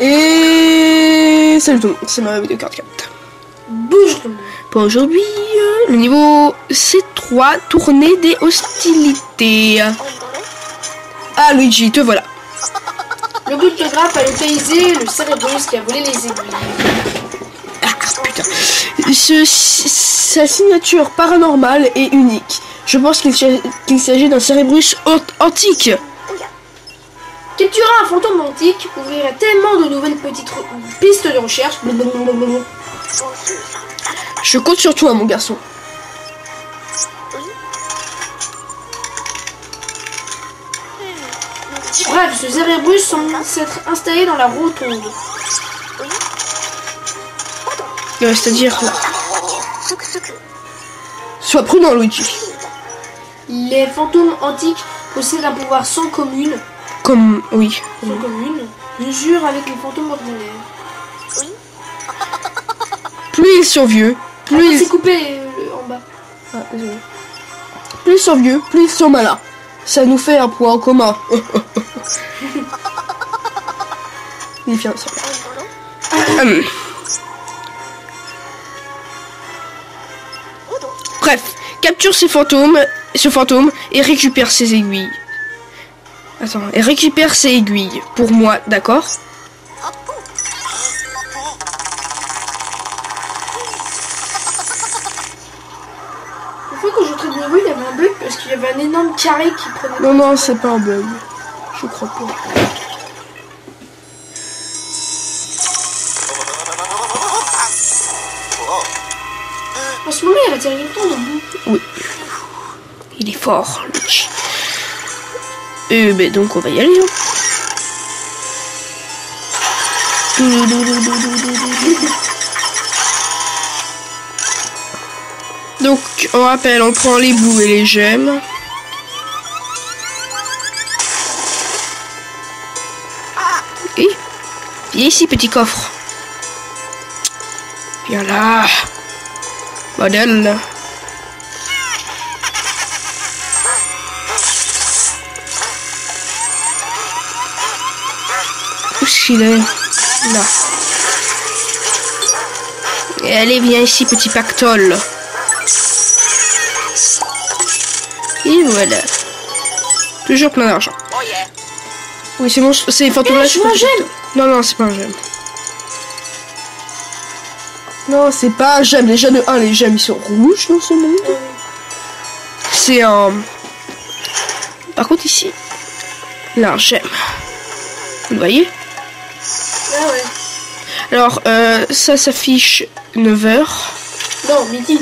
Et salut tout le monde, c'est ma vidéo carte capte. Bonjour tout le monde. Pour aujourd'hui, le niveau C3 Tournée des hostilités. Ah Luigi, te voilà. L'Occultographe a localisé le Cerberus qui a volé les aiguilles. Ah putain. Sa signature paranormale est unique. Je pense qu'il s'agit d'un Cerberus antique. Capturer un fantôme antique ouvrirait tellement de nouvelles petites pistes de recherche. Je compte sur toi, mon garçon. Bref, ce Cerberus semble s'être installé dans la rotonde. C'est-à-dire... Sois prudent, Luigi. Les fantômes antiques possèdent un pouvoir sans commune. Comme... oui. Sans commune. Mesure avec les fantômes ordinaires. Plus ils sont vieux, plus ils... C'est coupé en bas. Ah, désolé. Plus ils sont vieux, plus ils sont malins. Ça nous fait un point en commun. Il est fier de ça. Bref, capture ce fantôme et récupère ses aiguilles. Attends, et récupère ses aiguilles. Pour moi, d'accord? Parce qu'il y avait un énorme carré qui prenait... Non, non, c'est pas un bug. Je crois pas. En ce moment, il y a la dernière temps, non? Oui. Il est fort, Luigi. Ben donc, on va y aller, hein. Donc, on rappelle, on prend les bouts et les gemmes. Ok. Viens ici, petit coffre. Viens là. Modèle. Où est-ce qu'il est? Là. Et allez, viens ici, petit pactole. Et voilà. Toujours plein d'argent. Oh yeah. Oui, c'est bon, c'est les fantômes là. Non, non, c'est pas un gemme. Non, c'est pas un gemme. Déjà de 1, les gemmes ils sont rouges dans ce monde. C'est un. Par contre, ici, là, un gemme. Vous le voyez? Ah ouais. Alors, ça s'affiche 9h. Non, midi.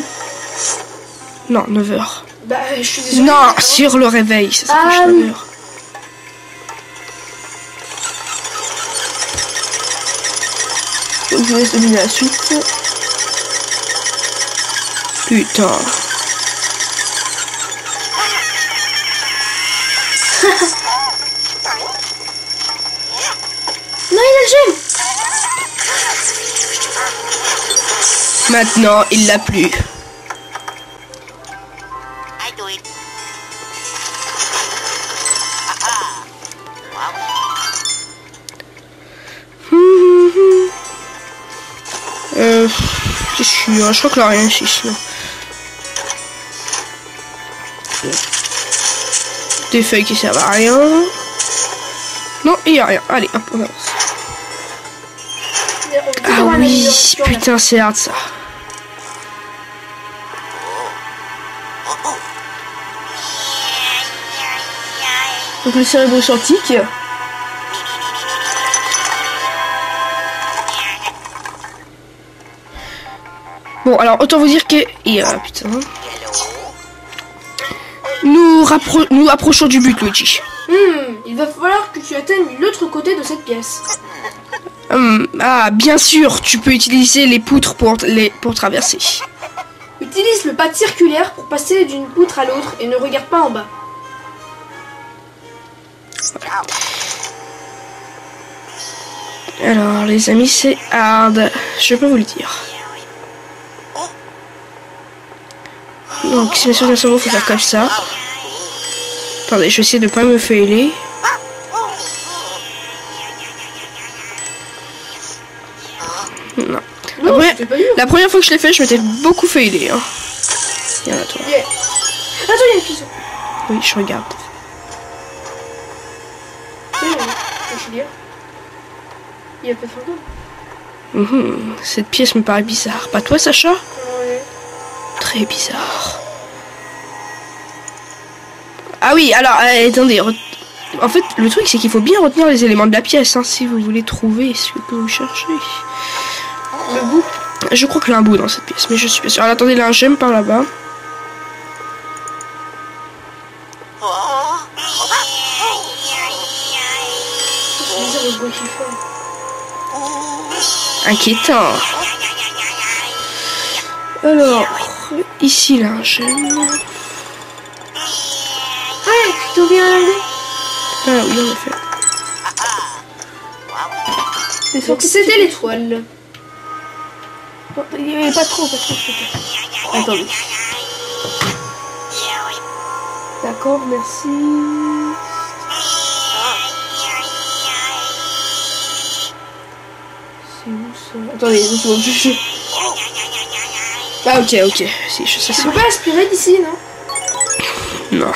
Non, 9h. Bah, je suis désolée. Non, sur le réveil, ça s'approche de l'heure. Donc je vais laisse deviner la suite. Putain. Non, il a le gemme. Maintenant, il l'a plus. Je crois que là rien ici. Des feuilles qui servent à rien. Non, il n'y a rien. Allez, hop, on avance. Ah oui, putain, c'est hard ça. Donc le Cerberus antique. Bon, alors autant vous dire que... Ah, putain. Nous approchons du but, Luigi. Il va falloir que tu atteignes l'autre côté de cette pièce. Ah, bien sûr, tu peux utiliser les poutres pour traverser. Utilise le pas circulaire pour passer d'une poutre à l'autre et ne regarde pas en bas. Voilà. Alors, les amis, c'est hard. Je peux vous le dire. Donc, si bien sûr, il faut faire comme ça. Attendez, je vais essayer de ne pas me failer. Non. Non après, je pas eu, la première fois que je l'ai fait, je m'étais beaucoup fait aider. Hein. Il y en a toi. Yeah. Attends, il y a une fille. Oui, je regarde. Oui, je il y a pas de fantôme. Cette pièce me paraît bizarre. Pas toi, Sacha? Ouais. Très bizarre. Ah oui, alors, attendez. En fait, le truc, c'est qu'il faut bien retenir les éléments de la pièce, hein, si vous voulez trouver ce que vous cherchez. Le bout. Je crois qu'il y a un bout dans cette pièce, mais je suis pas sûre. Alors, attendez, là, j'aime par là-bas. Inquiétant. Alors, ici, là, j'aime. Ah, tu t'es bien allé. Ah oui, en effet. C'était l'étoile. Il n'y avait pas trop. Attendez. D'accord, merci. C'est où ça? Attendez, je... Ah ok. Si, je sais. Tu peux pas aspirer d'ici, non? Non.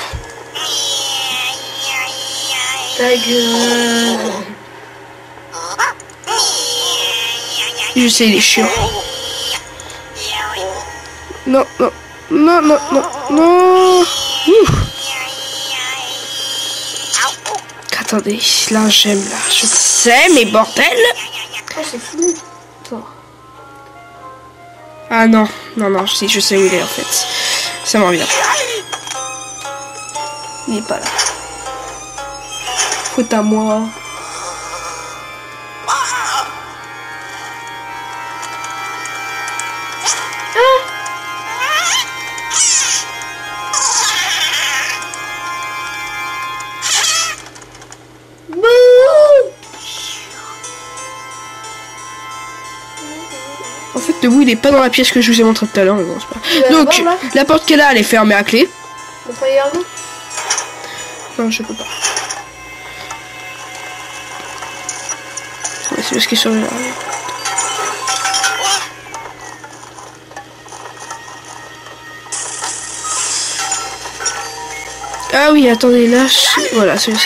Je sais, il est chiant. Non. Attendez, là j'aime là. Je sais, mais bordel. Oh, c'est flou. Ah non, si je sais où il est en fait. Ça me revient. Il n'est pas là. Faute à moi. En fait, le bout, il est pas dans la pièce que je vous ai montrée tout à l'heure, mais bon, c'est pas. Donc, la porte qu'elle a, elle est fermée à clé. Vous croyez à vous ? Non, je peux pas. C'est parce qu'il est sur le... Ah oui, attendez, là, voilà, c'est ça.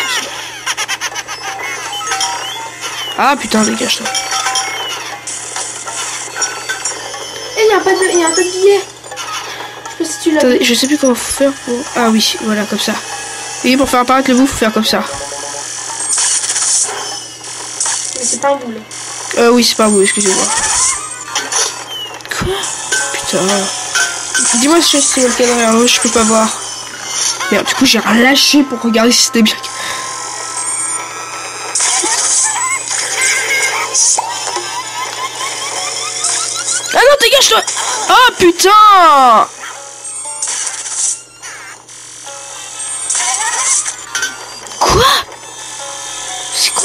Ah putain, dégage-toi. Eh, il y a un tas de billets. Je sais pas si tu l'as... Attendez, je sais plus comment faire pour... Ah oui, voilà, comme ça. Et pour faire apparaître le bout, faut faire comme ça. C'est pas un boule. Oui, c'est pas un boule, excusez-moi. Quoi? Putain. Dis-moi si c'est le cadre, je peux pas voir. Merde, du coup, j'ai relâché pour regarder si c'était bien. Ah non, dégage-toi! Oh putain!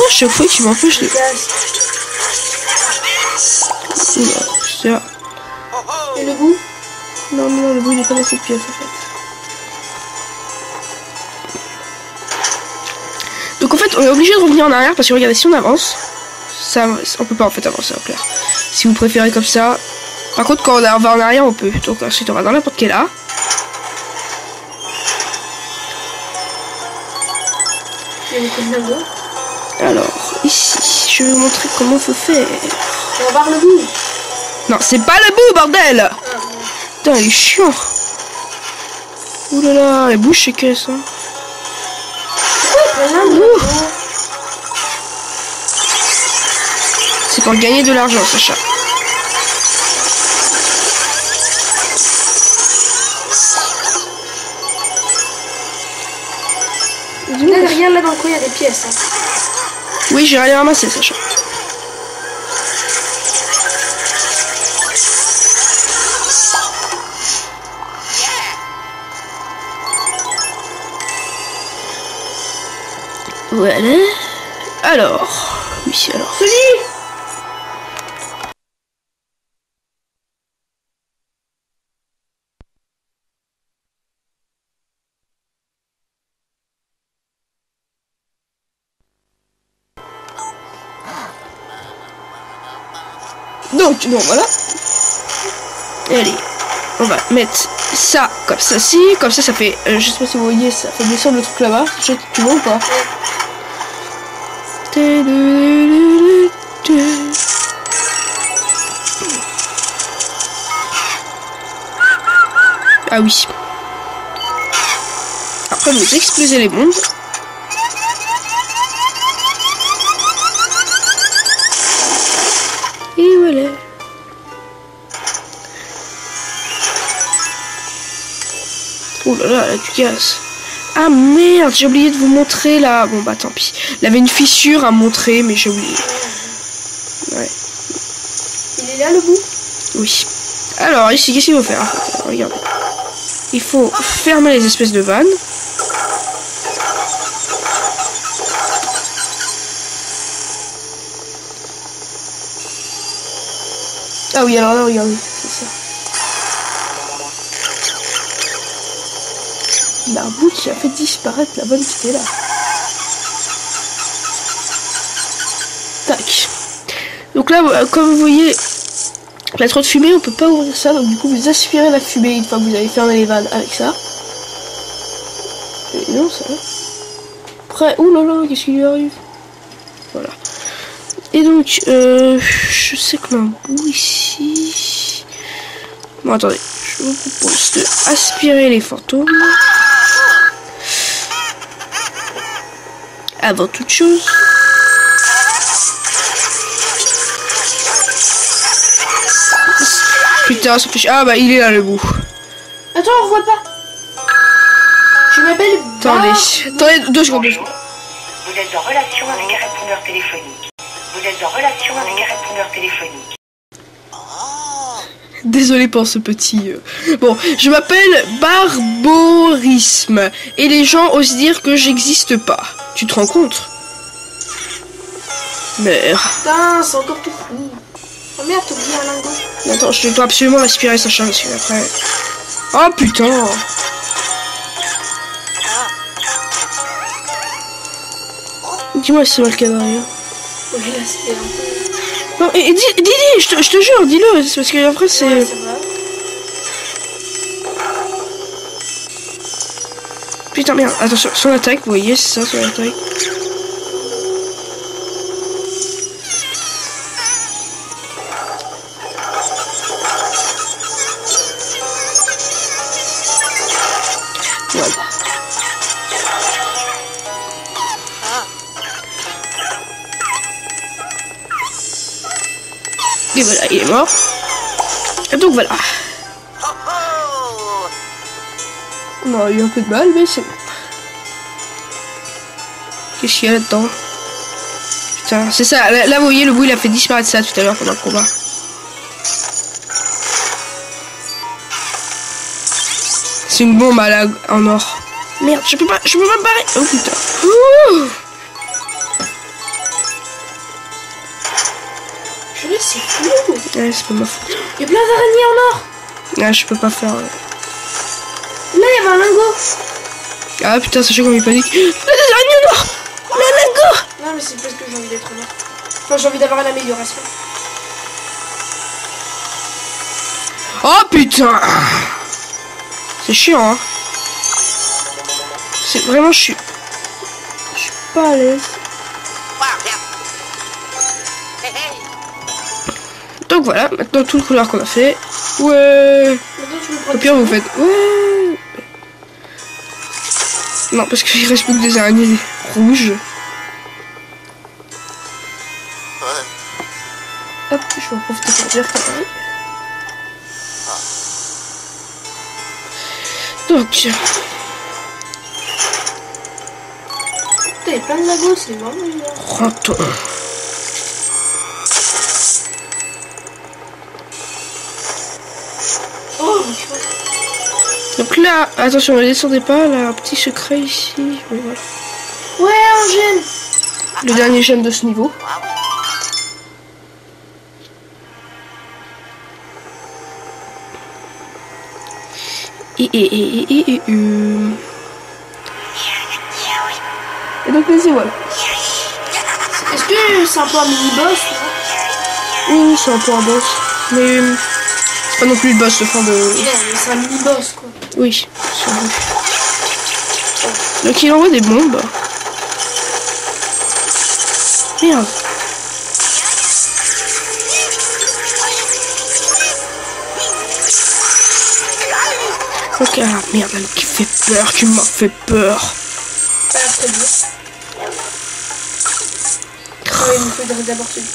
Chaque fois qu'il m'empêche de... Et le bout? Non, le bout il est pas dans cette pièce en fait. Donc en fait on est obligé de revenir en arrière parce que regardez, si on avance, ça, on peut pas en fait avancer en clair. Si vous préférez comme ça. Par contre quand on va en arrière on peut. Donc ensuite on va dans n'importe quelle là. Il y a beaucoup de bout. Alors, ici, je vais vous montrer comment faut faire. On barre le bout. Non, c'est pas le bout, bordel. Putain, il est chiant. Ouh là là, les bouches, c'est que ça. C'est pour gagner de l'argent, Sacha. Regarde là dans le coin, il y a des pièces. Oui, j'irai les ramasser, Sacha. Voilà. Alors. Oui, alors. Salut! Donc, bon, voilà. Allez, on va mettre ça comme ça, si. Comme ça, ça fait. Je sais pas si vous voyez, ça fait descendre le truc là-bas. Tu vois ou pas? Ah oui. Après, vous explosez les bombes. Et voilà. Oh là là, là tu casses. Ah merde, j'ai oublié de vous montrer là. Bon bah tant pis. Il avait une fissure à montrer, mais j'ai oublié. Ouais. Il est là le bout? Oui. Alors ici, qu'est-ce qu'il faut faire? Regardez. Il faut fermer les espèces de vannes. Ah oui, alors là, regardez, c'est ça. Il y a un bout qui a fait disparaître la bonne qui était là. Tac. Donc là, comme vous voyez, la trop de fumée, on peut pas ouvrir ça, donc du coup vous aspirez la fumée une fois que vous avez fermé les vannes avec ça. Et non, ça va. Après, oulala, qu'est-ce qui lui arrive? Voilà. Et donc, je sais qu'on a un bout ici. Bon, attendez, je vous propose de aspirer les fantômes. Avant toute chose. Putain, ça fait chier. Ah bah il est là le bout. Attends, on voit pas. Je m'appelle. Attendez, deux secondes. Bonjour. Vous êtes en relation avec un répondeur téléphonique. Vous êtes en relation avec un répondeur téléphonique. Désolé pour ce petit. Bon, je m'appelle Barborisme et les gens osent dire que j'existe pas. Tu te rends compte? Merde. Putain, c'est encore tout fou. Oh merde, t'as oublié un lingot. Attends, je dois absolument aspirer sa chambre parce que après. Oh putain! Dis-moi si c'est mal cadré. Oui, là c'était un peu. Non, et dis, je te jure, dis-le, parce que après c'est. Ouais, putain, merde, attention, son attaque, vous voyez, c'est ça, son attaque. Et voilà, il est mort. Et donc voilà. Bon, il y a un peu de mal, mais c'est bon. Qu'est-ce qu'il y a là-dedans? Putain, c'est ça. Là, vous voyez, le bout, il a fait disparaître ça tout à l'heure pendant le combat. C'est une bombe à la... en or. Merde, je peux pas me barrer. Oh putain. Ouh. C'est flou. Ouais, c'est pas ma faute. Il y a plein d'araignées en or. Ah, je peux pas faire. Là, il y avait un lingot. Ah putain, sachez qu'on est panique. Il y a des araignées en or. Le lingot. Non, mais c'est parce que j'ai envie d'être mort. Enfin, j'ai envie d'avoir une amélioration. Oh putain. C'est chiant, hein. C'est vraiment chiant. Je suis pas à l'aise. Donc voilà, maintenant tout le couleur qu'on a fait. Ouais. Au pire vous faites. Ouais. Non parce qu'il reste plus que des araignées rouges. Ouais. Hop, je vais en profiter pour dire quand même. Donc. Putain, il y a plein de lagos, c'est marrant. Rends-toi. Donc là, attention, ne descendez pas, là, un petit secret ici. Mais voilà. Ouais, un gemme. Le dernier gemme de ce niveau. Et donc les étoiles. Est-ce que c'est un peu un mini-boss? C'est un peu un boss. Mais c'est pas non plus le boss de fin de... C'est un mini-boss quoi. Oui, c'est vrai. Donc il envoie des bombes. Merde. Ok, ah, merde, elle qui fait peur, tu m'as fait peur. Ah, c'est bien. Ouais, il me faudrait d'abord celui.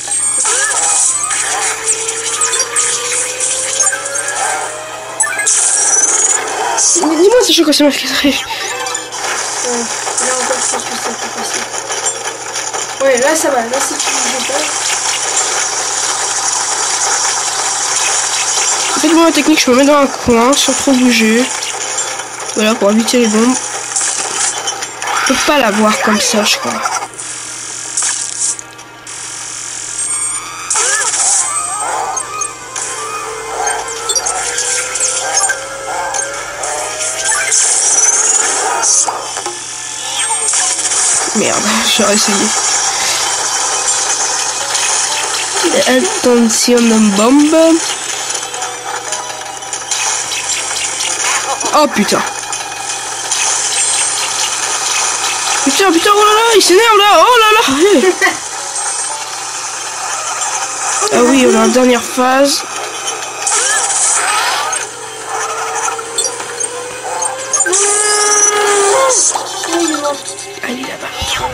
Mais dis-moi, c'est chaud quand ça m'a fait rire. Là encore, je pense que ça peut passer. Ouais, là ça va, là si tu ne veux pas. En fait, moi la technique, je me mets dans un coin sans trop bouger. Voilà, pour éviter les bombes. Je peux pas la voir comme ça, je crois. Merde, j'aurais essayé. Attention, bombe. Oh putain. Putain, putain, oh là là, il s'énerve là, oh là là. Ah oui, on est en dernière phase. Allez là-bas.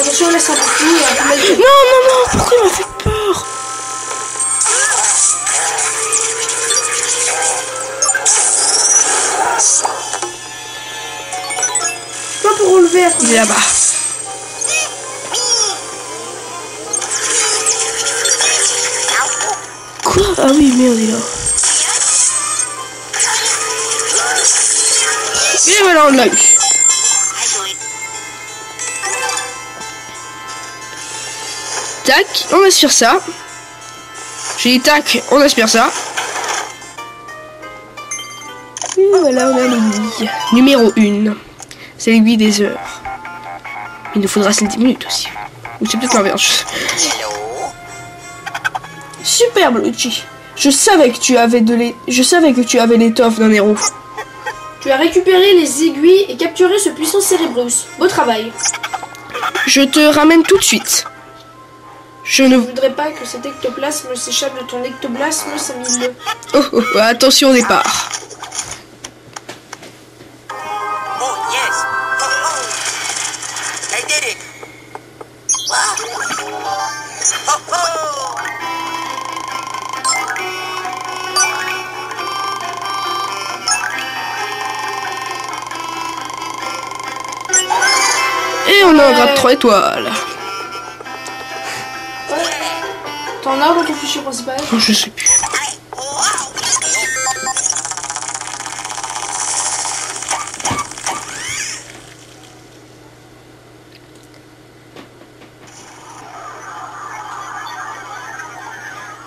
Attention, là, ça me tue. Non, non, non, pourquoi il m'a fait peur? Pas pour relever. Il est là-bas. Quoi? Ah oui, merde, il est là. Et voilà, on l'a eu. Tac, on aspire ça. J'ai dit tac, on aspire ça. Et voilà, on a l'ennemi. Numéro 1. C'est l'aiguille des heures. Il nous faudra celle 10 minutes aussi. Ou c'est peut-être l'inverse. Superbe, Luigi. Je savais que tu avais l'étoffe d'un héros. Tu as récupéré les aiguilles et capturé ce puissant Cerberus. Beau travail. Je te ramène tout de suite. Je ne voudrais pas que cet ectoplasme s'échappe de ton ectoplasme, Samile. Oh, oh, oh, attention au départ. Oh, yes. I did it. Oh, oh. Et on a un grade 3 étoiles. Ouais. T'en as dans ton fichier principal? Oh, je sais plus.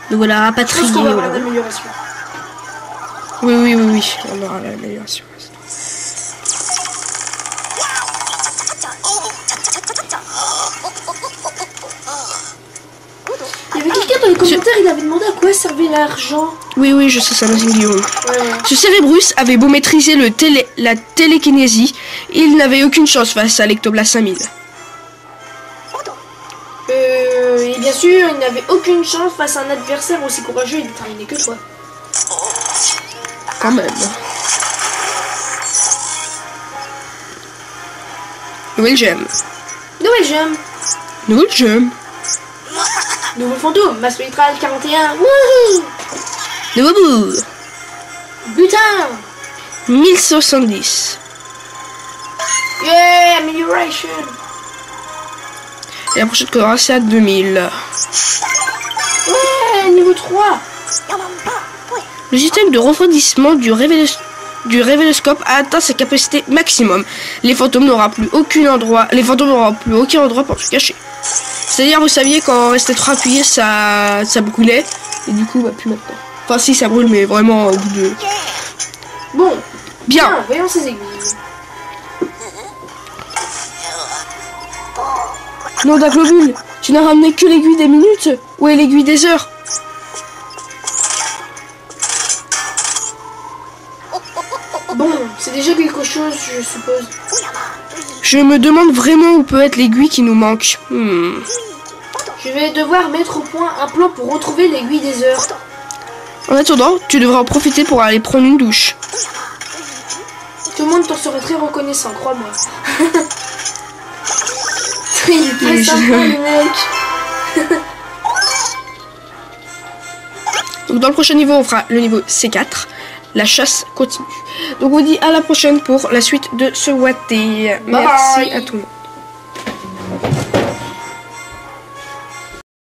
Donc voilà, rapatrié. On aura l'amélioration. Oui, oui, oui, oui, on aura l'amélioration. Il avait demandé à quoi servait l'argent. Oui, oui, je sais, ça, Madame Guillaume. Ouais, ouais. Ce Cerberus avait beau maîtriser la télékinésie, il n'avait aucune chance face à l'ectoplasme 5000. Et bien sûr, il n'avait aucune chance face à un adversaire aussi courageux et déterminé que toi. Quand même. Nouvelle gemme. Nouvelle gemme. Nouvelle gemme. Nouveau fantôme, masse spectrale 41. Wouhou. Nouveau bout. Butin. 1070. Yeah, amélioration. Et la prochaine coloration, c'est à 2000. Ouais, niveau 3. Le système de refroidissement du révéloscope a atteint sa capacité maximum. Les fantômes n'auront plus aucun endroit. Les fantômes n'auront plus aucun endroit pour se cacher. C'est-à-dire, vous saviez, quand on restait trop appuyé, ça brûlait. Et du coup, bah, plus maintenant. Enfin, si, ça brûle, mais vraiment au bout de... Bon, bien. Voyons ces aiguilles. Nom d'un globule. Tu n'as ramené que l'aiguille des minutes? Où est l'aiguille des heures? Bon, c'est déjà quelque chose, je suppose. Je me demande vraiment où peut être l'aiguille qui nous manque. Je vais devoir mettre au point un plan pour retrouver l'aiguille des heures. En attendant, tu devras en profiter pour aller prendre une douche. Tout le monde t'en serait très reconnaissant, crois-moi. Il est très sympa, le mec. Donc dans le prochain niveau, on fera le niveau C4. La chasse continue. Donc on vous dit à la prochaine pour la suite de ce Watté. Merci à tout le monde.